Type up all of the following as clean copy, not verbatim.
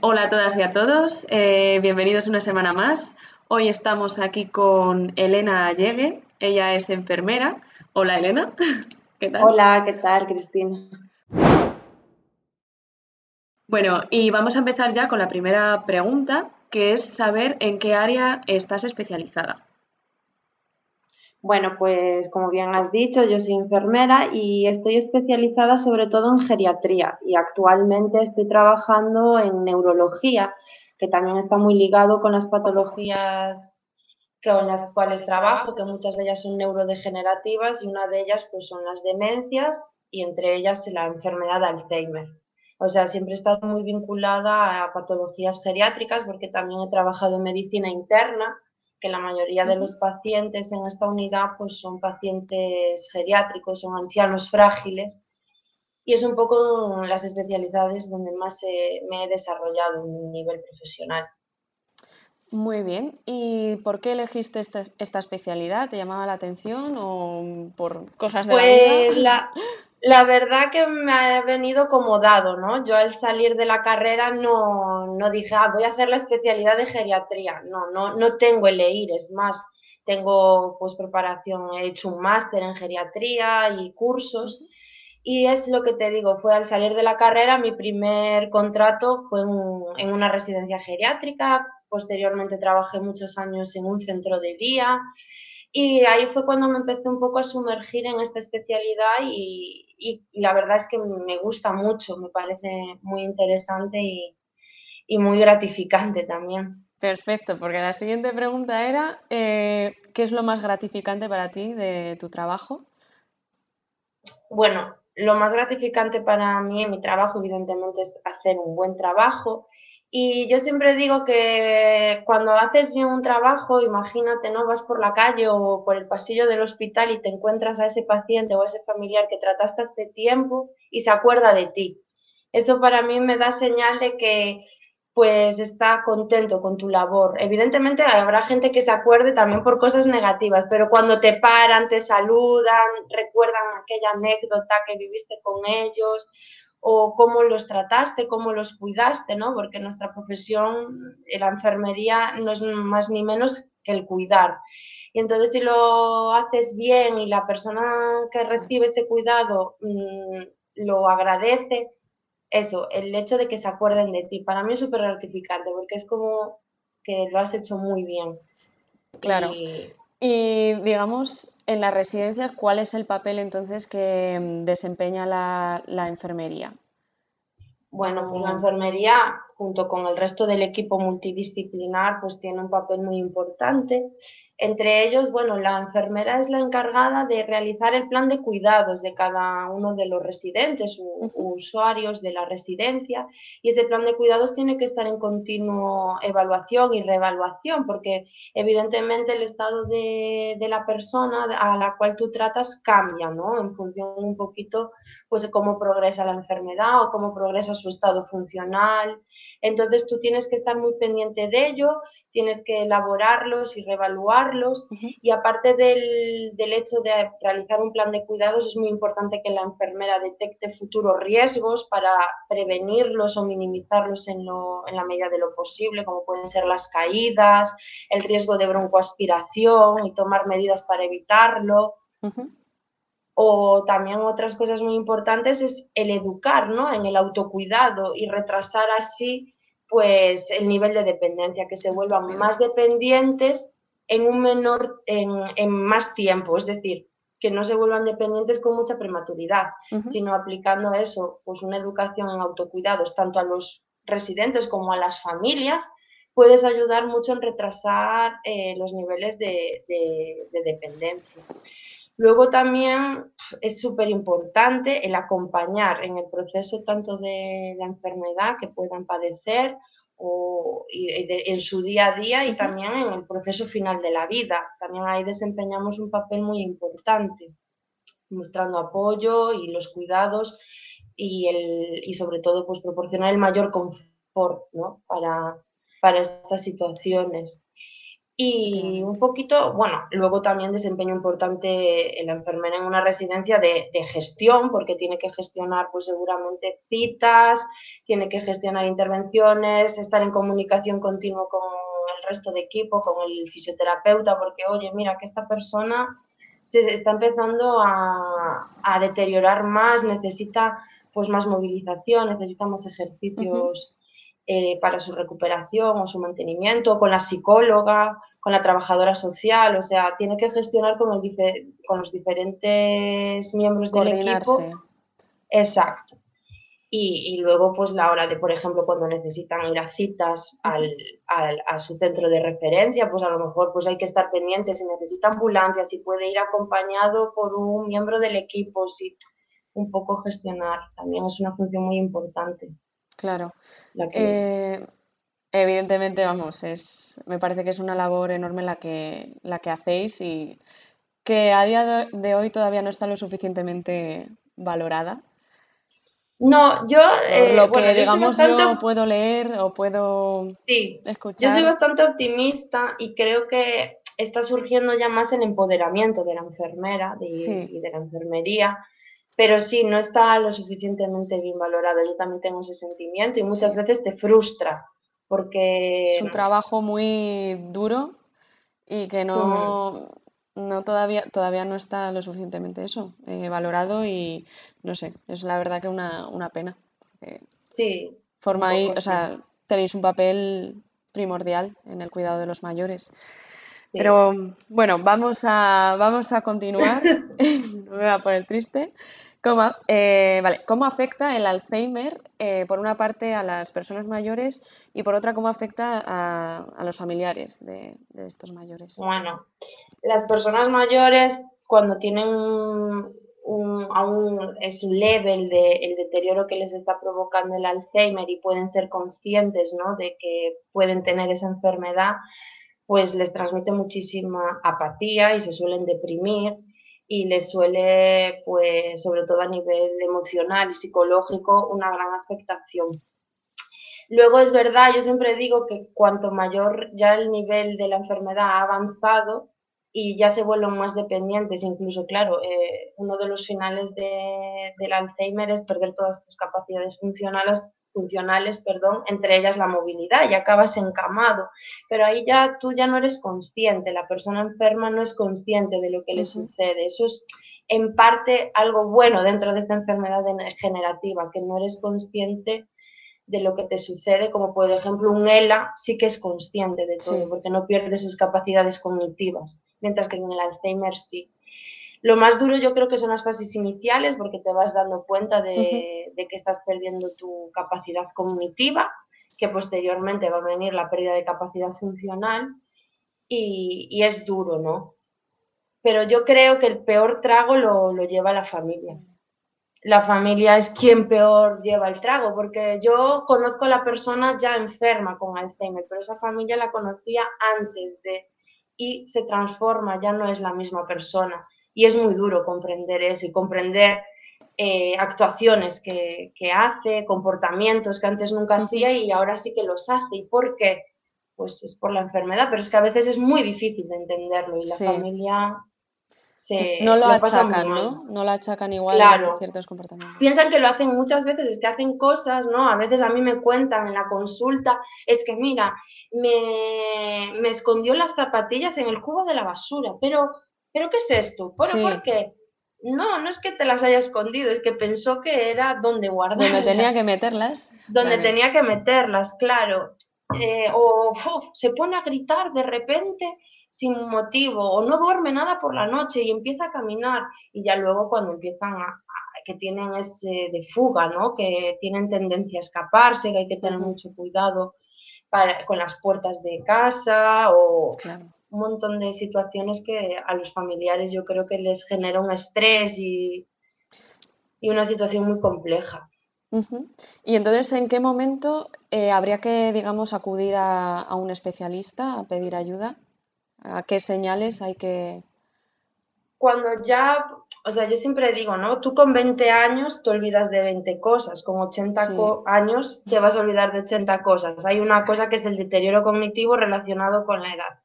Hola a todas y a todos, bienvenidos una semana más. Hoy estamos aquí con Elena Allegue, ella es enfermera. Hola Elena, ¿qué tal? Hola, ¿qué tal, Cristina? Bueno, y vamos a empezar ya con la primera pregunta, que es saber en qué área estás especializada. Bueno, pues como bien has dicho, yo soy enfermera y estoy especializada sobre todo en geriatría y actualmente estoy trabajando en neurología, que también está muy ligado con las patologías con las cuales trabajo, que muchas de ellas son neurodegenerativas y una de ellas pues son las demencias y entre ellas la enfermedad de Alzheimer. O sea, siempre he estado muy vinculada a patologías geriátricas porque también he trabajado en medicina interna, que la mayoría de los pacientes en esta unidad pues son pacientes geriátricos, son ancianos frágiles y es un poco las especialidades donde más me he desarrollado en un nivel profesional. Muy bien. ¿Y por qué elegiste esta especialidad? ¿Te llamaba la atención o por cosas de pues la vida? La verdad que me ha venido como dado, ¿no? Yo al salir de la carrera no dije, voy a hacer la especialidad de geriatría. No tengo el EIR, es más, tengo pues preparación, he hecho un máster en geriatría y cursos. Y es lo que te digo, fue al salir de la carrera, mi primer contrato fue en una residencia geriátrica. Posteriormente trabajé muchos años en un centro de día y ahí fue cuando me empecé un poco a sumergir en esta especialidad y la verdad es que me gusta mucho, me parece muy interesante y muy gratificante también. Perfecto, porque la siguiente pregunta era, ¿qué es lo más gratificante para ti de tu trabajo? Bueno, lo más gratificante para mí en mi trabajo evidentemente es hacer un buen trabajo. Y yo siempre digo que cuando haces bien un trabajo, imagínate, ¿no? Vas por la calle o por el pasillo del hospital y te encuentras a ese paciente o a ese familiar que trataste hace tiempo y se acuerda de ti. Eso para mí me da señal de que pues está contento con tu labor. Evidentemente habrá gente que se acuerde también por cosas negativas, pero cuando te paran, te saludan, recuerdan aquella anécdota que viviste con ellos o cómo los trataste, cómo los cuidaste, ¿no? Porque nuestra profesión, la enfermería, no es más ni menos que el cuidar. Y entonces si lo haces bien y la persona que recibe ese cuidado lo agradece, eso, el hecho de que se acuerden de ti, para mí es súper gratificante porque es como que lo has hecho muy bien. Claro. Y digamos, en las residencias, ¿cuál es el papel entonces que desempeña la enfermería? Bueno, pues la enfermería, junto con el resto del equipo multidisciplinar, pues tiene un papel muy importante. Entre ellos, bueno, la enfermera es la encargada de realizar el plan de cuidados de cada uno de los residentes u usuarios de la residencia y ese plan de cuidados tiene que estar en continua evaluación y reevaluación porque evidentemente el estado de la persona a la cual tú tratas cambia, ¿no? En función un poquito pues de cómo progresa la enfermedad o cómo progresa su estado funcional. Entonces tú tienes que estar muy pendiente de ello, tienes que elaborarlos y reevaluarlos. Y aparte del hecho de realizar un plan de cuidados, es muy importante que la enfermera detecte futuros riesgos para prevenirlos o minimizarlos en la medida de lo posible, como pueden ser las caídas, el riesgo de broncoaspiración y tomar medidas para evitarlo. Uh-huh. O también otras cosas muy importantes es el educar, ¿no? En el autocuidado y retrasar así pues, el nivel de dependencia, que se vuelvan más dependientes en un menor, en más tiempo, es decir, que no se vuelvan dependientes con mucha prematuridad, uh-huh, sino aplicando eso, pues una educación en autocuidados, tanto a los residentes como a las familias, puedes ayudar mucho en retrasar los niveles de dependencia. Luego también es súper importante el acompañar en el proceso tanto de la enfermedad que puedan padecer, en su día a día y también en el proceso final de la vida. También ahí desempeñamos un papel muy importante, mostrando apoyo y los cuidados y sobre todo pues, proporcionar el mayor confort, ¿no? para estas situaciones. Y un poquito, bueno, luego también desempeño importante en la enfermera en una residencia de gestión, porque tiene que gestionar pues seguramente citas, tiene que gestionar intervenciones, estar en comunicación continua con el resto de equipo, con el fisioterapeuta, porque oye, mira que esta persona se está empezando a deteriorar más, necesita pues más movilización, necesita más ejercicios. Para su recuperación o su mantenimiento, con la psicóloga, con la trabajadora social, o sea, tiene que gestionar con los diferentes miembros del equipo. Exacto. Y luego, pues, la hora de, por ejemplo, cuando necesitan ir a citas a su centro de referencia, pues a lo mejor pues hay que estar pendientes si necesita ambulancia, si puede ir acompañado por un miembro del equipo, si un poco gestionar, también es una función muy importante. Claro. Evidentemente, vamos, me parece que es una labor enorme la que hacéis y que a día de hoy todavía no está lo suficientemente valorada. No, yo... lo que, bueno, digamos, yo puedo leer o puedo escuchar. Yo soy bastante optimista y creo que está surgiendo ya más el empoderamiento de la enfermera y de la enfermería. Pero sí, no está lo suficientemente bien valorado. Yo también tengo ese sentimiento y muchas veces te frustra porque... Es un trabajo muy duro y que no todavía no está lo suficientemente valorado y no sé, es la verdad que una pena. Sí. O sea, tenéis un papel primordial en el cuidado de los mayores. Sí. Pero bueno, vamos a continuar, no me voy a poner triste. ¿Cómo afecta el Alzheimer, por una parte, a las personas mayores y por otra, cómo afecta a los familiares de estos mayores? Bueno, las personas mayores cuando tienen aún es leve el deterioro que les está provocando el Alzheimer y pueden ser conscientes, ¿no?, de que pueden tener esa enfermedad, pues les transmite muchísima apatía y se suelen deprimir y les suele, pues, sobre todo a nivel emocional y psicológico, una gran afectación. Luego es verdad, yo siempre digo que cuanto mayor ya el nivel de la enfermedad ha avanzado y ya se vuelven más dependientes, incluso, claro, uno de los finales del Alzheimer es perder todas tus capacidades funcionales, entre ellas la movilidad, y acabas encamado, pero ahí ya tú ya no eres consciente, la persona enferma no es consciente de lo que le sucede. Eso es en parte algo bueno dentro de esta enfermedad degenerativa, que no eres consciente de lo que te sucede, como por ejemplo un ELA sí que es consciente de todo, porque no pierde sus capacidades cognitivas, mientras que en el Alzheimer sí. Lo más duro yo creo que son las fases iniciales porque te vas dando cuenta de que estás perdiendo tu capacidad cognitiva, que posteriormente va a venir la pérdida de capacidad funcional y es duro, ¿no? Pero yo creo que el peor trago lo lleva la familia. La familia es quien peor lleva el trago, porque yo conozco a la persona ya enferma con Alzheimer, pero esa familia la conocía antes y se transforma, ya no es la misma persona. Y es muy duro comprender eso y comprender actuaciones que hace, comportamientos que antes nunca hacía y ahora sí que los hace. ¿Y por qué? Pues es por la enfermedad, pero es que a veces es muy difícil de entenderlo y la familia no lo achacan, ¿no? No lo achacan igual a ciertos comportamientos. Piensan que lo hacen muchas veces, es que hacen cosas, ¿no? A veces a mí me cuentan en la consulta, es que mira, me escondió las zapatillas en el cubo de la basura, ¿Pero qué es esto? ¿Por qué? No es que te las haya escondido, es que pensó que era donde guardarlas. Donde tenía que meterlas. Donde tenía que meterlas, claro. Se pone a gritar de repente sin motivo, o no duerme nada por la noche y empieza a caminar. Y ya luego cuando empiezan que tienen ese de fuga, ¿no? Que tienen tendencia a escaparse, que hay que tener mucho cuidado con las puertas de casa o... Claro. Un montón de situaciones que a los familiares yo creo que les genera un estrés y una situación muy compleja. Y entonces, ¿en qué momento habría que, digamos, acudir a un especialista a pedir ayuda? ¿A qué señales hay que...? Cuando ya... O sea, yo siempre digo, ¿no? Tú con 20 años te olvidas de 20 cosas, con 80 años te vas a olvidar de 80 cosas. Hay una cosa que es el deterioro cognitivo relacionado con la edad.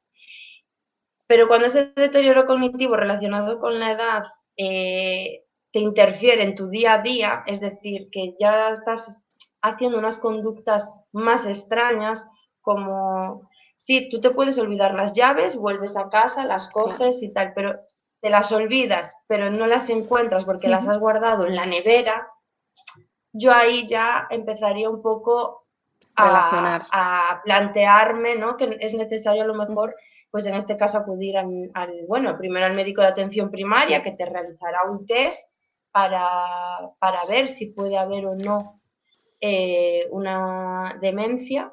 Pero cuando ese deterioro cognitivo relacionado con la edad te interfiere en tu día a día, es decir, que ya estás haciendo unas conductas más extrañas, como, sí, tú te puedes olvidar las llaves, vuelves a casa, las coges y tal, pero te las olvidas, pero no las encuentras porque las has guardado en la nevera. Yo ahí ya empezaría un poco a plantearme, ¿no?, que es necesario a lo mejor, pues en este caso acudir primero al médico de atención primaria, que te realizará un test para ver si puede haber o no una demencia,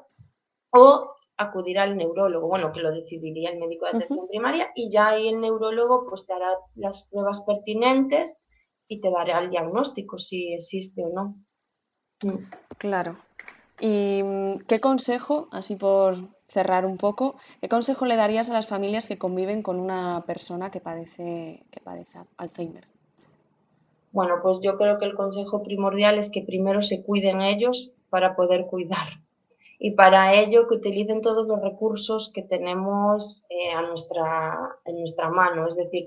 o acudir al neurólogo, bueno, que lo decidiría el médico de atención primaria, y ya ahí el neurólogo pues te hará las pruebas pertinentes y te dará el diagnóstico si existe o no. Claro. ¿Y qué consejo, así por cerrar un poco, qué consejo le darías a las familias que conviven con una persona que padece Alzheimer? Bueno, pues yo creo que el consejo primordial es que primero se cuiden ellos para poder cuidar. Y para ello que utilicen todos los recursos que tenemos en nuestra mano, es decir,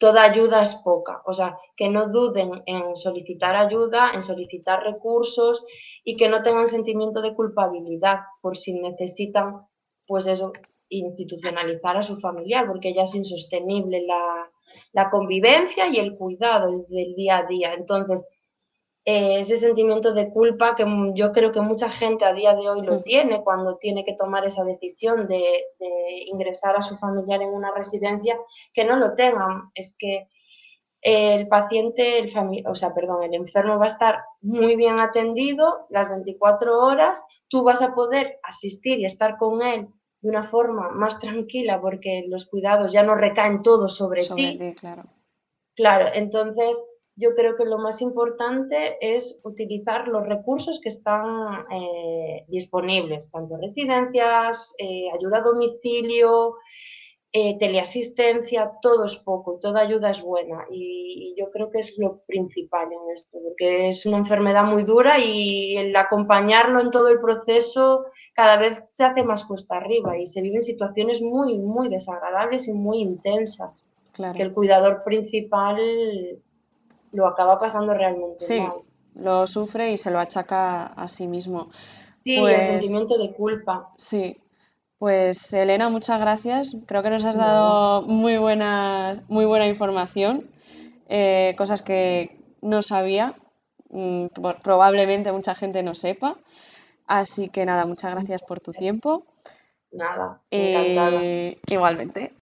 toda ayuda es poca, o sea, que no duden en solicitar ayuda, en solicitar recursos y que no tengan sentimiento de culpabilidad por si necesitan, pues eso, institucionalizar a su familiar, porque ya es insostenible la convivencia y el cuidado del día a día, entonces... Ese sentimiento de culpa que yo creo que mucha gente a día de hoy lo tiene cuando tiene que tomar esa decisión de ingresar a su familiar en una residencia, que no lo tengan. Es que el enfermo va a estar muy bien atendido las 24 horas, tú vas a poder asistir y estar con él de una forma más tranquila porque los cuidados ya no recaen todos sobre ti, claro. Claro, entonces... Yo creo que lo más importante es utilizar los recursos que están disponibles, tanto residencias, ayuda a domicilio, teleasistencia, todo es poco y toda ayuda es buena. Y yo creo que es lo principal en esto, porque es una enfermedad muy dura y el acompañarlo en todo el proceso cada vez se hace más cuesta arriba y se viven situaciones muy, muy desagradables y muy intensas. Claro. Que el cuidador principal... lo acaba pasando realmente mal. Lo sufre y se lo achaca a sí mismo. Sí, pues, el sentimiento de culpa. Sí, pues Elena, muchas gracias. Creo que nos has dado muy buena información, cosas que no sabía, probablemente mucha gente no sepa. Así que nada, muchas gracias por tu tiempo. Nada, encantada. Igualmente.